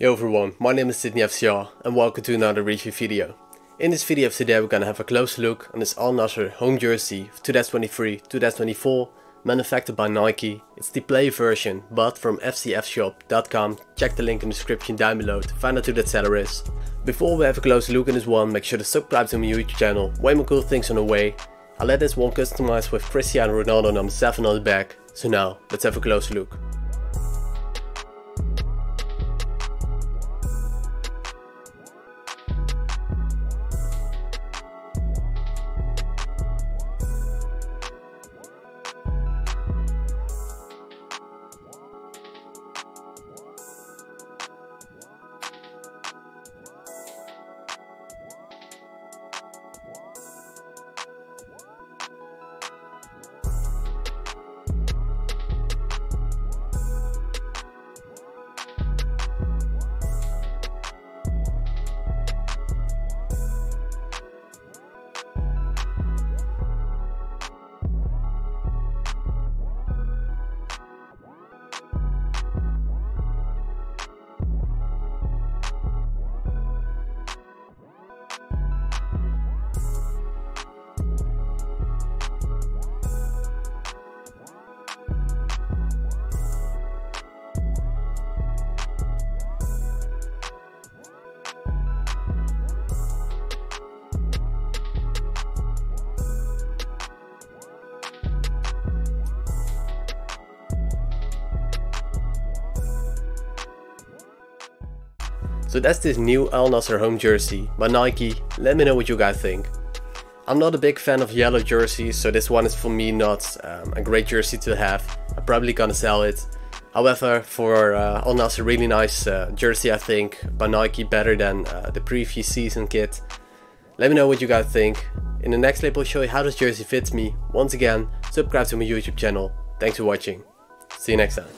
Yo everyone, my name is Sydney FCR and welcome to another review video. In this video of today we're gonna have a close look on this Al Nassr home jersey of 2023-2024 manufactured by Nike. It's the play version but from FCFshop.com. Check the link in the description down below to find out who that seller is. Before we have a close look on this one, make sure to subscribe to my YouTube channel, way more cool things on the way. I let this one customize with Cristiano Ronaldo number 7 on the back, so now let's have a close look. So that's this new Al Nassr home jersey by Nike. Let me know what you guys think. I'm not a big fan of yellow jerseys, so this one is for me not a great jersey to have. I'm probably gonna sell it. However, for Al Nassr, really nice jersey I think by Nike, better than the previous season kit. Let me know what you guys think. In the next clip I'll show you how this jersey fits me. Once again, subscribe to my YouTube channel. Thanks for watching. See you next time.